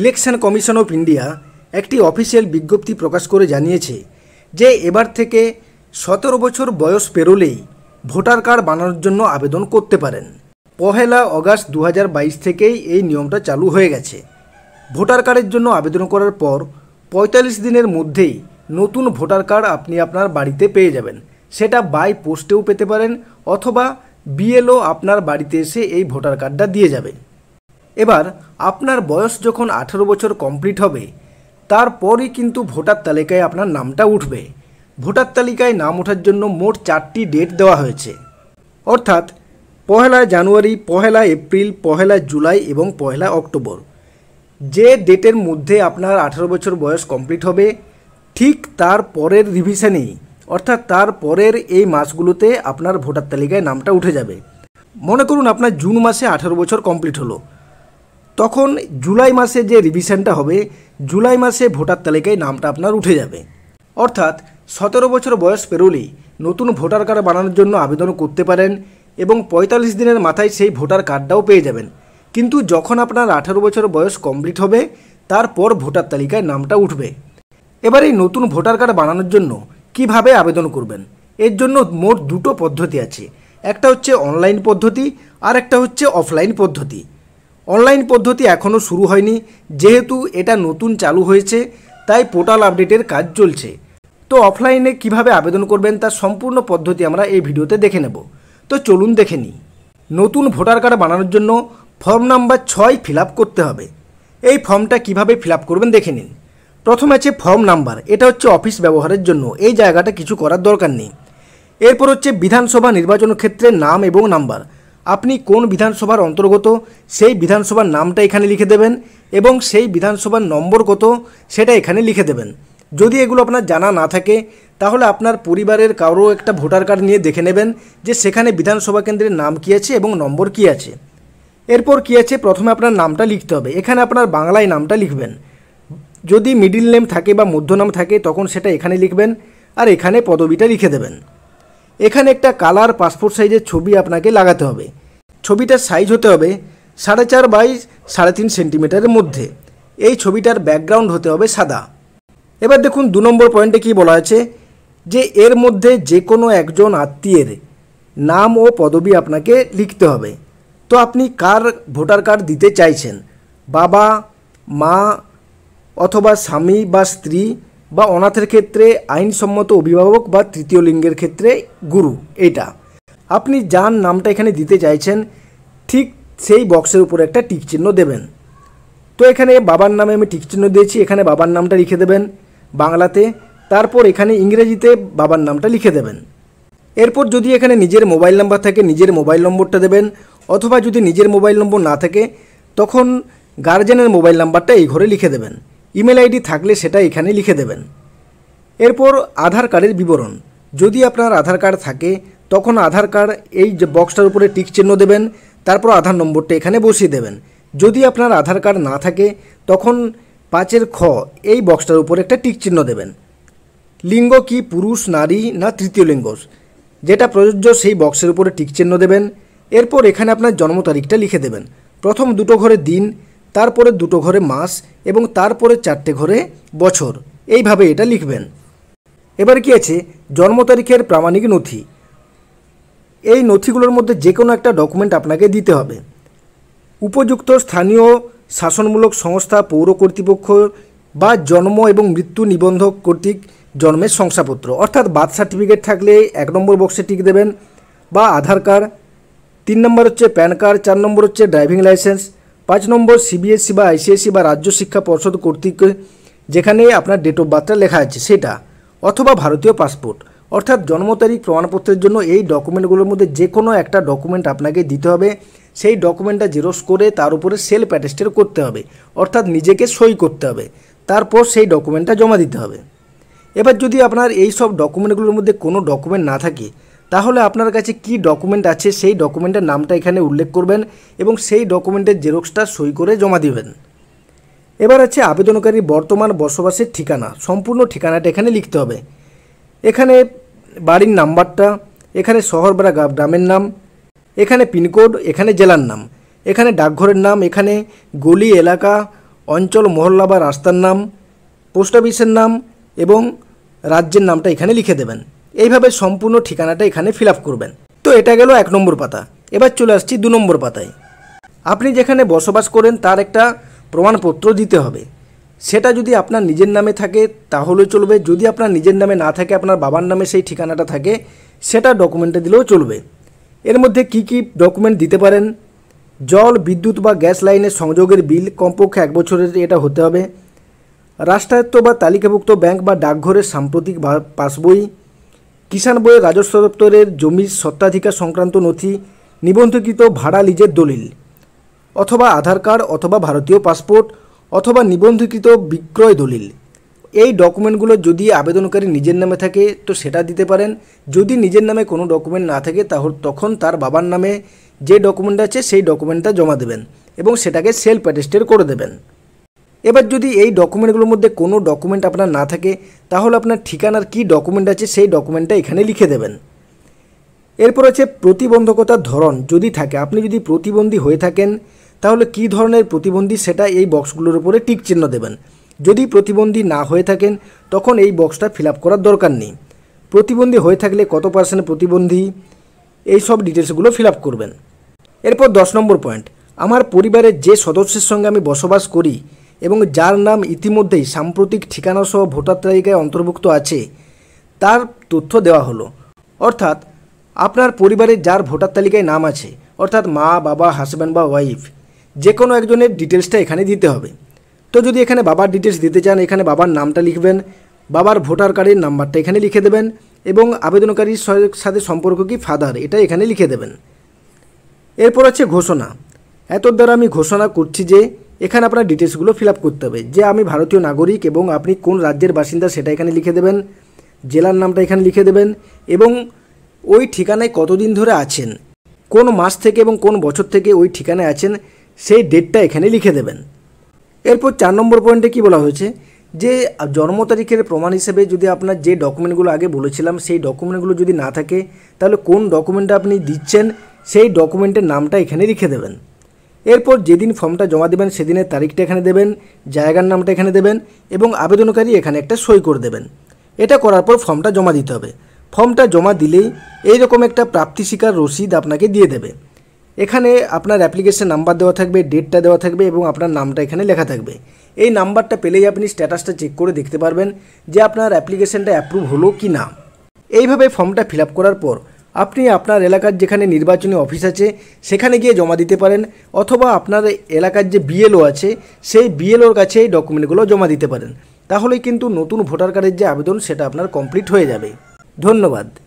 Election commission of India একটি official বিজ্ঞপ্তি প্রকাশ করে জানিয়েছে যে এবার থেকে ১৭ বছর বয়স পেরোলেই ভোটার কার্ড বানানোর জন্য আবেদন করতে পারেন। 1 আগস্ট 2022 থেকেই এই নিয়মটা চালু হয়ে গেছে। ভোটার কার্ডের জন্য আবেদন করার পর ৪৫ দিনের মধ্যেই নতুন ভোটার কার্ড আপনি আপনার বাড়িতে পেয়ে যাবেন। সেটা বাই পোস্টেও পেতে পারেন অথবা বিএলও আপনার বাড়িতে এসে এই ভোটার কার্ডটা দিয়ে যাবে। এবার আপনার বয়স যখন ১৮ বছর কমপ্লিট হবে তারপরই কিন্তু ভোটার তালিকায় আপনার নামটা উঠবে। ভোটার তালিকায় নাম ওঠার জন্য মোট ৪টি ডেট দেওয়া হয়েছে, অর্থাৎ 1 জানুয়ারি, 1 এপ্রিল, 1 জুলাই এবং 1 অক্টোবর। যে ডেটের মধ্যে আপনার ১৮ বছর বয়স কমপ্লিট হবে ঠিক তার পরের রিভিশনেই, অর্থাৎ তার পরের এই মাসগুলোতে আপনার ভোটার তালিকায় নামটা উঠে যাবে। মনে করুন আপনার জুন মাসে ১৮ বছর কমপ্লিট হলো, তখন জুলাই মাসে যে রিভিশনটা হবে জুলাই মাসে ভোটার তালিকায় নামটা আপনার উঠে যাবে। অর্থাৎ ১৭ বছর বয়স পেরোলেই নতুন ভোটার কার্ড বানানোর জন্য আবেদন করতে পারেন এবং ৪৫ দিনের মাথায় সেই ভোটার কার্ডটাও পেয়ে যাবেন। কিন্তু যখন আপনার ১৮ বছর বয়স কমপ্লিট হবে তারপর ভোটার তালিকায় নামটা উঠবে। এবার এই নতুন ভোটার কার্ড বানানোর জন্য কিভাবে আবেদন করবেন, এর জন্য মোট দুটো পদ্ধতি আছে। একটা হচ্ছে অনলাইন পদ্ধতি আর একটা হচ্ছে অফলাইন পদ্ধতি। অনলাইন পদ্ধতি এখনও শুরু হয়নি, যেহেতু এটা নতুন চালু হয়েছে তাই পোর্টাল আপডেটের কাজ চলছে। তো অফলাইনে কিভাবে আবেদন করবেন তার সম্পূর্ণ পদ্ধতি আমরা এই ভিডিওতে দেখে নেব। তো চলুন দেখে নিই। নতুন ভোটার কার্ড বানানোর জন্য ফর্ম নাম্বার 6 ফিল আপ করতে হবে। এই ফর্মটা কিভাবে ফিল আপ করবেন দেখে নিন। প্রথমে আছে ফর্ম নাম্বার, এটা হচ্ছে অফিস ব্যবহারের জন্য, এই জায়গাটা কিছু করার দরকার নেই। এরপর হচ্ছে বিধানসভা নির্বাচন ক্ষেত্রে নাম এবং নাম্বার, আপনি কোন বিধানসভার অন্তর্গত সেই বিধানসভার নামটা এখানে লিখে দেবেন এবং সেই বিধানসভার নম্বর কত সেটা এখানে লিখে দেবেন। যদি এগুলো আপনার জানা না থাকে তাহলে আপনার পরিবারের কারও একটা ভোটার কার্ড নিয়ে দেখে নেবেন যে সেখানে বিধানসভা কেন্দ্রের নাম কী আছে এবং নম্বর কী আছে। এরপর কী আছে, প্রথমে আপনার নামটা লিখতে হবে। এখানে আপনার বাংলায় নামটা লিখবেন, যদি মিডিল নেম থাকে বা মধ্যনাম থাকে তখন সেটা এখানে লিখবেন আর এখানে পদবিটা লিখে দেবেন। এখানে একটা কালার পাসপোর্ট সাইজের ছবি আপনাকে লাগাতে হবে। ছবিটার সাইজ হতে হবে 4.5 বাই 3.5 সেন্টিমিটারের মধ্যে। এই ছবিটার ব্যাকগ্রাউন্ড হতে হবে সাদা। এবার দেখুন 2 নম্বর পয়েন্টে কি বলা আছে, যে এর মধ্যে যে কোনো একজন আত্মীয়ের নাম ও পদবি আপনাকে লিখতে হবে। তো আপনি কার ভোটার কার্ড দিতে চাইছেন, বাবা, মা অথবা স্বামী বা স্ত্রী, বা অনাথের ক্ষেত্রে আইনসম্মত অভিভাবক, বা তৃতীয় লিঙ্গের ক্ষেত্রে গুরু। এটা আপনি যার নামটা এখানে দিতে চাইছেন ঠিক সেই বক্সের উপরে একটা টিকচিহ্ন দেবেন। তো এখানে বাবার নামে আমি টিকচিহ্ন দিয়েছি, এখানে বাবার নামটা লিখে দেবেন বাংলাতে, তারপর এখানে ইংরেজিতে বাবার নামটা লিখে দেবেন। এরপর যদি এখানে নিজের মোবাইল নাম্বার থাকে নিজের মোবাইল নম্বরটা দেবেন, অথবা যদি নিজের মোবাইল নম্বর না থাকে তখন গার্জেনের মোবাইল নাম্বারটা এই ঘরে লিখে দেবেন। ইমেল আইডি থাকলে সেটা এখানে লিখে দেবেন। এরপর আধার কার্ডের বিবরণ, যদি আপনার আধার কার্ড থাকে তখন আধার কার্ড এই যে বক্সটার উপরে টিক চিহ্ন দেবেন, তারপর আধার নম্বরটা এখানে বসিয়ে দেবেন। যদি আপনার আধার কার্ড না থাকে তখন 5 এর খ এই বক্সটার উপরে একটা টিক চিহ্ন দেবেন। লিঙ্গ কি পুরুষ, নারী না তৃতীয় লিঙ্গ, যেটা প্রযোজ্য সেই বক্সের উপরে টিক চিহ্ন দেবেন। এরপর এখানে আপনার জন্ম তারিখটা লিখে দেবেন। প্রথম 2 ঘরে দিন, তারপরে 2 ঘরে মাস এবং তারপরে 4টে ঘরে বছর, এইভাবে এটা লিখবেন। এবার কি আছে, জন্ম তারিখের প্রামাণিক নথি, এই নথিগুলোর মধ্যে যে কোনো একটা ডকুমেন্ট আপনাকে দিতে হবে। উপযুক্ত স্থানীয় শাসনমূলক সংস্থা, পৌর কর্তৃপক্ষ বা জন্ম এবং মৃত্যু নিবন্ধক কর্তৃক জন্মের শংসাপত্র, অর্থাৎ বার্থ সার্টিফিকেট থাকলে 1 নম্বর বক্সে টিক দেবেন, বা আধার কার্ড। 3 নম্বর হচ্ছে প্যান কার্ড, 4 নম্বর হচ্ছে ড্রাইভিং লাইসেন্স, 5 নম্বর সিবিএসসি বা আইসিএসসি বা রাজ্য শিক্ষা পর্ষদ কর্তৃক যেখানে আপনার ডেট অফ বার্থটা লেখা আছে সেটা, অথবা ভারতীয় পাসপোর্ট। অর্থাৎ জন্ম তারিখ প্রমাণপত্রের জন্য এই ডকুমেন্টগুলোর মধ্যে যে কোনো একটা ডকুমেন্ট আপনাকে দিতে হবে। সেই ডকুমেন্টটা জেরক্স করে তার উপরে সেলফ অ্যাটেস্টেড করতে হবে, অর্থাৎ নিজেকে সই করতে হবে, তারপর সেই ডকুমেন্টটা জমা দিতে হবে। এবার যদি আপনার এই সব ডকুমেন্টগুলোর মধ্যে কোনো ডকুমেন্ট না থাকে তাহলে আপনার কাছে কি ডকুমেন্ট আছে সেই ডকুমেন্টের নামটা এখানে উল্লেখ করবেন এবং সেই ডকুমেন্টের জেরক্সটা সই করে জমা দিবেন। এবার আছে আবেদনকারীর বর্তমান বসবাসের ঠিকানা, সম্পূর্ণ ঠিকানাটা এখানে লিখতে হবে। এখানে বাড়ির নাম্বারটা, এখানে শহর বা গ্রামের নাম, এখানে পিনকোড, এখানে জেলার নাম, এখানে ডাকঘরের নাম, এখানে গলি, এলাকা अंचल मोहल्ला बा रास्तार नाम पोस्ट अफिसर नाम एवं राज्यर नामटा एखाने लिखे देवें। এইভাবে সম্পূর্ণ ঠিকানাটা এখানে ফিলআপ করবেন। তো এটা গেল ১ নম্বর পাতা। এবার চলে আসছি ২ নম্বর পাতায়। আপনি যেখানে বসবাস করেন তার একটা প্রমাণপত্র দিতে হবে। সেটা যদি আপনার নিজের নামে থাকে তাহলে চলবে, যদি আপনার নিজের নামে না থাকে আপনার বাবার নামে সেই ঠিকানাটা থাকে সেটা ডকুমেন্টে দিলেও চলবে। এর মধ্যে কি কি ডকুমেন্ট দিতে পারেন, জল বিদ্যুৎ বা গ্যাস লাইনের সংযোগের বিল কমপক্ষে ১ বছরের এটা হতে হবে, রাষ্ট্রায়ত্ত বা তালিকাভুক্ত ব্যাংক বা ডাকঘরের সাম্প্রতিক পাসবই, किसान बो राजस्व दफ्तर जमिर सत्ताधिकार संक्रांत नथि, निबंधकृत भाड़ा लीजर दलिल अथवा आधार कार्ड अथवा भारतीय पासपोर्ट अथवा निबंधकृत विक्रय दलिल। ये डकुमेंटगुलो जदि आवेदनकारी निजेर नामे थाके तो सेटा दिते पारेन, जदि निजेर नामे कोनो डकुमेंट ना थाके तखन तार बाबार नामे जे डकुमेंट आछे सेई डकुमेंटटा जमा देबेन एबं सेटाके सेल्फ अटेस्टेड करे देबेन। এবার যদি এই ডকুমেন্টগুলোর মধ্যে কোনো ডকুমেন্ট আপনার না থাকে তাহলে আপনার ঠিকানার কি ডকুমেন্ট আছে সেই ডকুমেন্টটা এখানে লিখে দেবেন। এরপর আছে প্রতিবন্ধকতার ধরন যদি থাকে, আপনি যদি প্রতিবন্ধী হয়ে থাকেন তাহলে কি ধরনের প্রতিবন্ধী সেটা এই বক্সগুলোর উপরে টিক চিহ্ন দেবেন। যদি প্রতিবন্ধী না হয়ে থাকেন তখন এই বক্সটা ফিলআপ করার দরকার নেই। প্রতিবন্ধী হয়ে থাকলে কত % প্রতিবন্ধী এই সব ডিটেইলসগুলো ফিলআপ করবেন। এরপর ১০ নম্বর পয়েন্ট, আমার পরিবারের যে সদস্যের সঙ্গে আমি বসবাস করি एवं जार नाम इतिमध्येई साम्प्रतिक ठिकाना सह भोटार तालिकाय अंतर्भुक्त आछे तार तथ्य देवा हलो। अर्थात आपनार परिवारे जार भोटार तालिकाय नाम आछे अर्थात मा बाबा हासबैंड बा वाइफ जे कोनो एकजनेर डिटेल्सटा एखाने दिते होबे। तो जदि एखाने बाबार डिटेल्स दिते चान एखाने बाबार नामटा लिखबेन, बाबार भोटार कार्डेर नाम्बारटा एखाने लिखे देबेन एवं आवेदनकारीर साथे सम्पर्क कि फादार एटा एखाने लिखे देबेन। एरपर आछे घोषणा, एतद् द्वारा आमि घोषणा करछि जे एखाने आपनार डिटेल्सगुलो फिलआप करते हैं जे आमी भारतीय नागरिक एवं आपनी कोन राज्यर बासिंदा सेटा एखाने लिखे देवें, जेलार नामटा एखाने लिखे देवें एवं ओई ठिकानाय कतदिन धरे आछेन, कोन मास थेके एवं कोन बछर थेके ओई ठिकानाय आछेन सेई डेटटा एखाने लिखे देवें। एरपर ৪ नम्बर पॉइंटे कि बला हयेछे जे जन्म तारिखेर प्रमाण हिसेबे जोदि आपनार जे डकुमेंटगुलो आगे बलेछिलाम सेई डकुमेंटगुलो जोदि ना थाके ताहले कोन डकुमेंट आपनि दिच्छेन सेई डकुमेंटेर नामटा एखाने लिखे देवें। एरपर जेदिन फर्मटा जमा देवें सेदिनेर तारिखटा एखाने देवें, जायगार नामटा एखाने देवें एबं आवेदनकारी एखाने एकटा सई करे देवें। एटा करार पर फर्मटा जमा दिते होबे। फर्मटा जमा दिलेई एइरकम एकटा प्राप्ति स्वीकार रसिद आपनाके दिये देबे। एखाने आपनार अ्याप्लिकेशन नम्बर देवा थाकबे, डेटटा देवा थाकबे एबं आपनार नामटा एखाने लेखा थाकबे। एई नम्बरटा पेलेई आपनि स्ट्याटासटा चेक करे देखते पारबेन जे आपनार अ्याप्लिकेशनटा अ्याप्रुव हलो कि ना। एइभाबे फर्मटा फिलआप करार पर আপনি আপনার এলাকার যেখানে নির্বাচনী অফিস আছে সেখানে গিয়ে জমা দিতে পারেন অথবা আপনার এলাকার যে বিএলও আছে সেই বিএলওর কাছে এই ডকুমেন্টগুলো জমা দিতে পারেন। তাহলেই কিন্তু নতুন ভোটার কার্ডের যে আবেদন সেটা আপনার কমপ্লিট হয়ে যাবে। ধন্যবাদ।